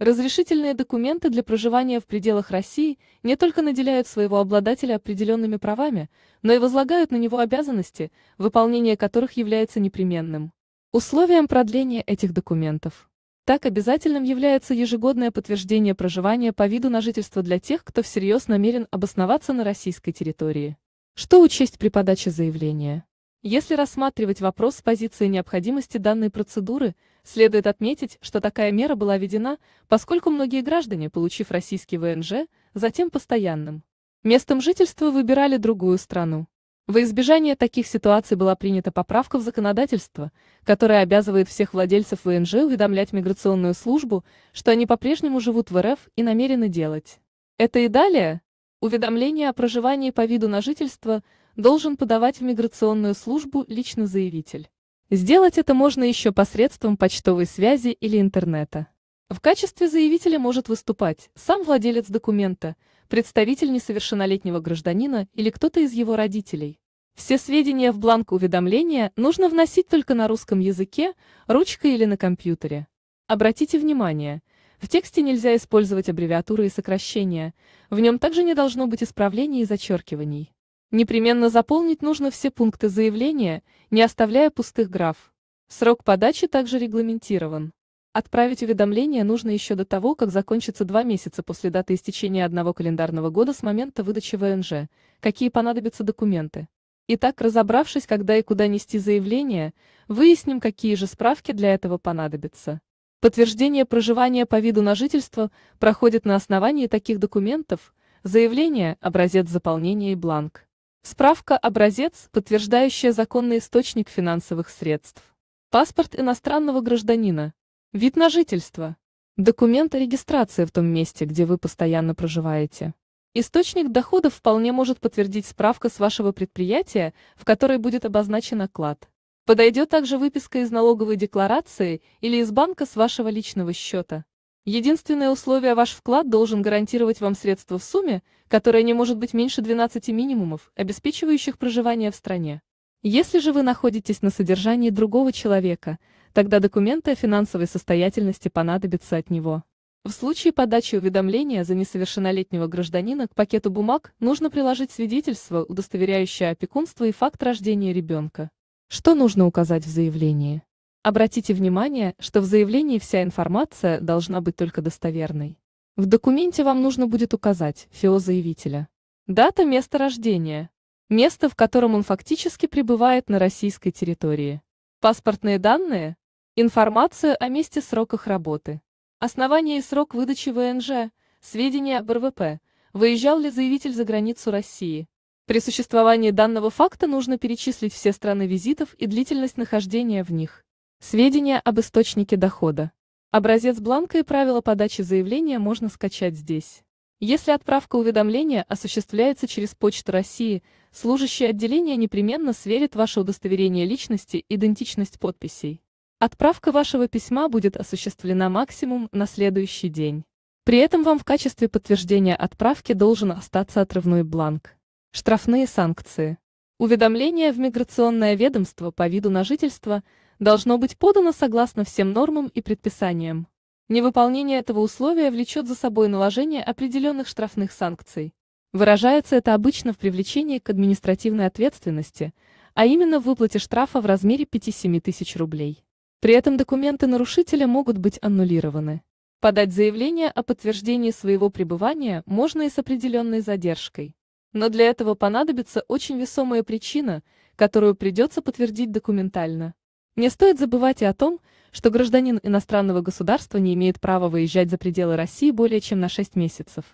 Разрешительные документы для проживания в пределах России не только наделяют своего обладателя определенными правами, но и возлагают на него обязанности, выполнение которых является непременным условием продления этих документов. Так, обязательным является ежегодное подтверждение проживания по виду на жительство для тех, кто всерьез намерен обосноваться на российской территории. Что учесть при подаче заявления? Если рассматривать вопрос с позиции необходимости данной процедуры, следует отметить, что такая мера была введена, поскольку многие граждане, получив российский ВНЖ, затем постоянным местом жительства выбирали другую страну. Во избежание таких ситуаций была принята поправка в законодательство, которая обязывает всех владельцев ВНЖ уведомлять миграционную службу, что они по-прежнему живут в РФ и намерены делать это и далее. Уведомление о проживании по виду на жительство – должен подавать в миграционную службу лично заявитель. Сделать это можно еще посредством почтовой связи или интернета. В качестве заявителя может выступать сам владелец документа, представитель несовершеннолетнего гражданина или кто-то из его родителей. Все сведения в бланк уведомления нужно вносить только на русском языке, ручкой или на компьютере. Обратите внимание, в тексте нельзя использовать аббревиатуры и сокращения, в нем также не должно быть исправлений и зачеркиваний. Непременно заполнить нужно все пункты заявления, не оставляя пустых граф. Срок подачи также регламентирован. Отправить уведомление нужно еще до того, как закончится 2 месяца после даты истечения 1 календарного года с момента выдачи ВНЖ, какие понадобятся документы. Итак, разобравшись, когда и куда нести заявление, выясним, какие же справки для этого понадобятся. Подтверждение проживания по виду на жительство проходит на основании таких документов: заявление, образец заполнения и бланк. Справка, образец, подтверждающая законный источник финансовых средств. Паспорт иностранного гражданина. Вид на жительство. Документ о регистрации в том месте, где вы постоянно проживаете. Источник доходов вполне может подтвердить справка с вашего предприятия, в которой будет обозначен оклад. Подойдет также выписка из налоговой декларации или из банка с вашего личного счета. Единственное условие: ваш вклад должен гарантировать вам средства в сумме, которая не может быть меньше 12 минимумов, обеспечивающих проживание в стране. Если же вы находитесь на содержании другого человека, тогда документы о финансовой состоятельности понадобятся от него. В случае подачи уведомления за несовершеннолетнего гражданина к пакету бумаг нужно приложить свидетельство, удостоверяющее опекунство и факт рождения ребенка. Что нужно указать в заявлении? Обратите внимание, что в заявлении вся информация должна быть только достоверной. В документе вам нужно будет указать ФИО заявителя, дата, место рождения, место, в котором он фактически пребывает на российской территории, паспортные данные, информацию о месте, сроках работы, основание и срок выдачи ВНЖ, сведения об РВП, выезжал ли заявитель за границу России. При существовании данного факта нужно перечислить все страны визитов и длительность нахождения в них. Сведения об источнике дохода. Образец бланка и правила подачи заявления можно скачать здесь. Если отправка уведомления осуществляется через Почту России, служащий отделения непременно сверит ваше удостоверение личности, идентичность подписей. Отправка вашего письма будет осуществлена максимум на следующий день. При этом вам в качестве подтверждения отправки должен остаться отрывной бланк. Штрафные санкции. Уведомление в миграционное ведомство по виду на жительство должно быть подано согласно всем нормам и предписаниям. Невыполнение этого условия влечет за собой наложение определенных штрафных санкций. Выражается это обычно в привлечении к административной ответственности, а именно в выплате штрафа в размере 5-7 тысяч рублей. При этом документы нарушителя могут быть аннулированы. Подать заявление о подтверждении своего пребывания можно и с определенной задержкой. Но для этого понадобится очень весомая причина, которую придется подтвердить документально. Не стоит забывать и о том, что гражданин иностранного государства не имеет права выезжать за пределы России более чем на 6 месяцев.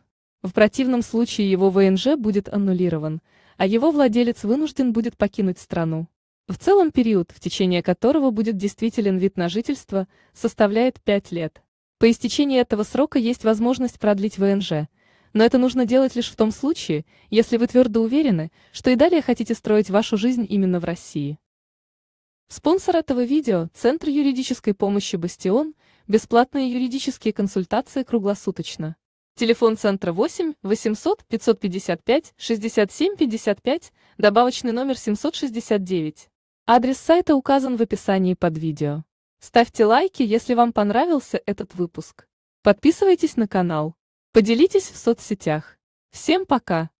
В противном случае его ВНЖ будет аннулирован, а его владелец вынужден будет покинуть страну. В целом период, в течение которого будет действителен вид на жительство, составляет 5 лет. По истечении этого срока есть возможность продлить ВНЖ, но это нужно делать лишь в том случае, если вы твердо уверены, что и далее хотите строить вашу жизнь именно в России. Спонсор этого видео – Центр юридической помощи «Бастион», бесплатные юридические консультации круглосуточно. Телефон центра 8 800 555 67 55, добавочный номер 769. Адрес сайта указан в описании под видео. Ставьте лайки, если вам понравился этот выпуск. Подписывайтесь на канал. Поделитесь в соцсетях. Всем пока!